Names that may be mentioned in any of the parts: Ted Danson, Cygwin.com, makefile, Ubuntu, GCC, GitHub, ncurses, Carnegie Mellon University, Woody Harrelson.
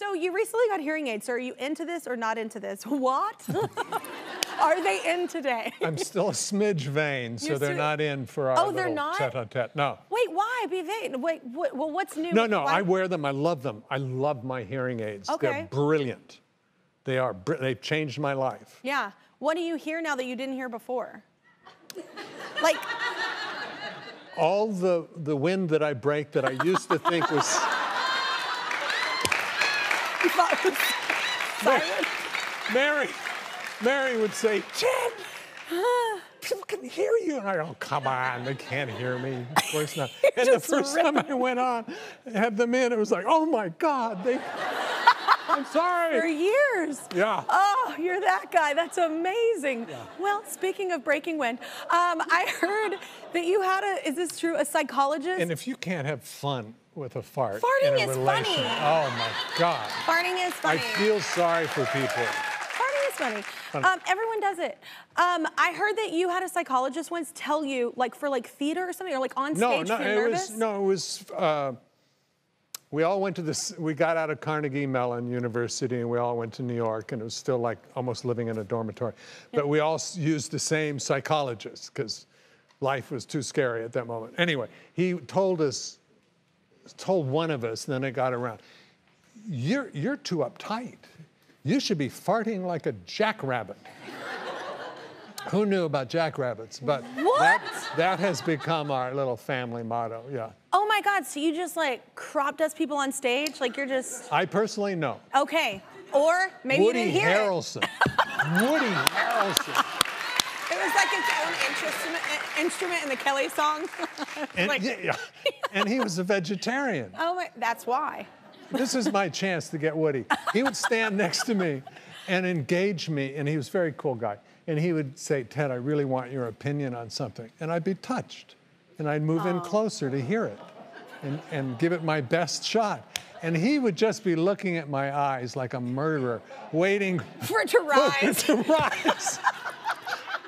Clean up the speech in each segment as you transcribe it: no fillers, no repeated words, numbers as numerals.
So you recently got hearing aids, so are you into this or not into this? What? Are they in today? I'm still a smidge vain, so they're not in for our little tete-a-tete. No. Wait, why be vain? Wait, well, what's new? No, no, why? I wear them. I love them. I love my hearing aids. Okay. They're brilliant. They are. They've changed my life. Yeah. What do you hear now that you didn't hear before? Like all the wind that I break that I used to think was. Mary would say, "Ted, people can hear you." And I go, "Oh, come on, they can't hear me. Of course not." And the first time I went on, had them in, it was like, "Oh my God, they." I'm sorry. For years. Yeah. Oh, you're that guy. That's amazing. Yeah. Well, speaking of breaking wind, I heard that you had a, is this true, a psychologist? And if you can't have fun with a fart in a relation. Farting is funny. Oh my God. Farting is funny. I feel sorry for people. Farting is funny. Everyone does it. I heard that you had a psychologist once tell you, like for like theater or something, or like on stage, no, you're nervous? No, it was, we all went to this, we got out of Carnegie Mellon University and we all went to New York, and it was still like almost living in a dormitory. But we all used the same psychologist because life was too scary at that moment. Anyway, he told us, told one of us, and then it got around, you're too uptight. You should be farting like a jackrabbit. Who knew about jackrabbits? But what? That has become our little family motto, yeah. Oh my God, so you just like crop dust people on stage? Like you're just... I personally know. Okay, or maybe Woody you didn't hear Harrelson. Woody Harrelson. It was like his own instrument in the Kelly song. And, like... yeah. And he was a vegetarian. Oh, my, that's why. This is my chance to get Woody. He would stand next to me and engage me, and he was a very cool guy. And he would say, "Ted, I really want your opinion on something." And I'd be touched. And I'd move in closer to hear it and give it my best shot. And he would just be looking at my eyes like a murderer, waiting for it to rise.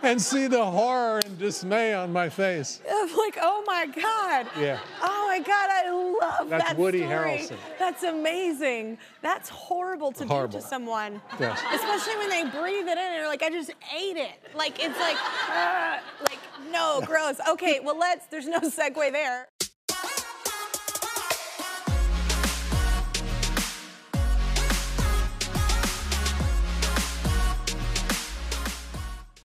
And see the horror and dismay on my face. Like, oh my God. Yeah. Oh my God, I love that story. That's Woody Harrelson. That's amazing. That's horrible to do to someone. Yes. Especially when they breathe it in and they're like, "I just ate it." Like, it's like, no, gross. Okay, well, there's no segue there.